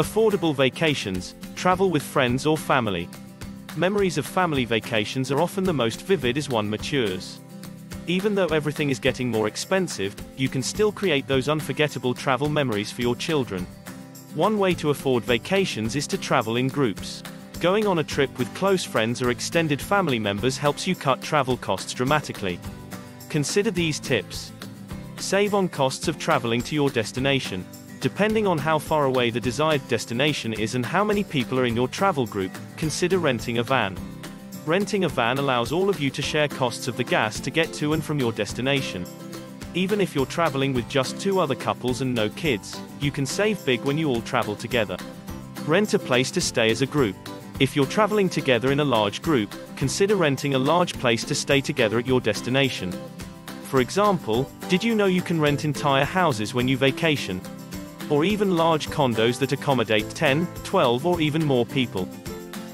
Affordable vacations, travel with friends or family. Memories of family vacations are often the most vivid as one matures. Even though everything is getting more expensive, you can still create those unforgettable travel memories for your children. One way to afford vacations is to travel in groups. Going on a trip with close friends or extended family members helps you cut travel costs dramatically. Consider these tips. Save on costs of traveling to your destination. Depending on how far away the desired destination is and how many people are in your travel group, consider renting a van. Renting a van allows all of you to share costs of the gas to get to and from your destination. Even if you're traveling with just two other couples and no kids, you can save big when you all travel together. Rent a place to stay as a group. If you're traveling together in a large group, consider renting a large place to stay together at your destination. For example, did you know you can rent entire houses when you vacation? Or even large condos that accommodate 10, 12 or even more people.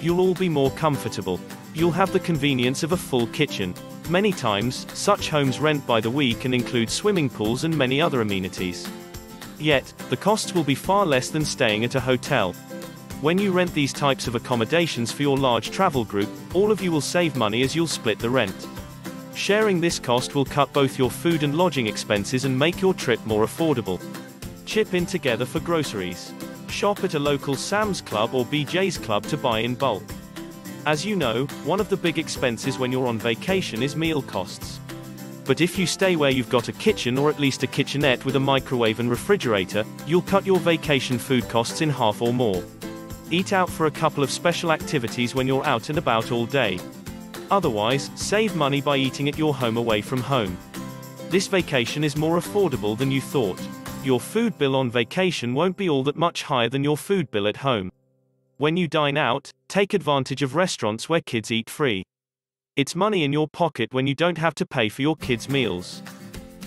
You'll all be more comfortable. You'll have the convenience of a full kitchen. Many times, such homes rent by the week and include swimming pools and many other amenities. Yet, the costs will be far less than staying at a hotel. When you rent these types of accommodations for your large travel group, all of you will save money as you'll split the rent. Sharing this cost will cut both your food and lodging expenses and make your trip more affordable. Chip in together for groceries. Shop at a local Sam's Club or BJ's Club to buy in bulk. As you know, one of the big expenses when you're on vacation is meal costs. But if you stay where you've got a kitchen or at least a kitchenette with a microwave and refrigerator, you'll cut your vacation food costs in half or more. Eat out for a couple of special activities when you're out and about all day. Otherwise, save money by eating at your home away from home. This vacation is more affordable than you thought. Your food bill on vacation won't be all that much higher than your food bill at home. When you dine out, take advantage of restaurants where kids eat free. It's money in your pocket when you don't have to pay for your kids' meals.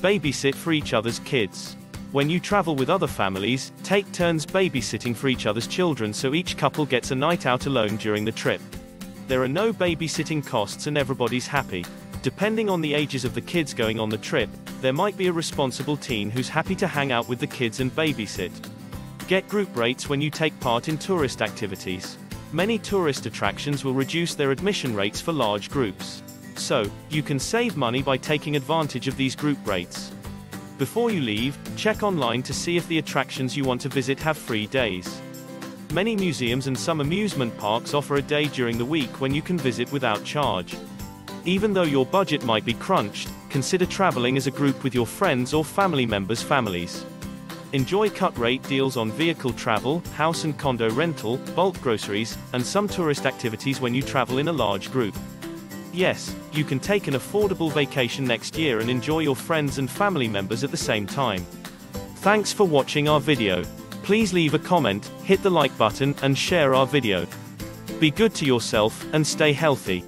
Babysit for each other's kids. When you travel with other families, take turns babysitting for each other's children so each couple gets a night out alone during the trip. There are no babysitting costs and everybody's happy. Depending on the ages of the kids going on the trip, there might be a responsible teen who's happy to hang out with the kids and babysit. Get group rates when you take part in tourist activities. Many tourist attractions will reduce their admission rates for large groups. So, you can save money by taking advantage of these group rates. Before you leave, check online to see if the attractions you want to visit have free days. Many museums and some amusement parks offer a day during the week when you can visit without charge. Even though your budget might be crunched, consider traveling as a group with your friends or family members' families. Enjoy cut-rate deals on vehicle travel, house and condo rental, bulk groceries, and some tourist activities when you travel in a large group. Yes, you can take an affordable vacation next year and enjoy your friends and family members at the same time. Thanks for watching our video. Please leave a comment, hit the like button, and share our video. Be good to yourself, and stay healthy.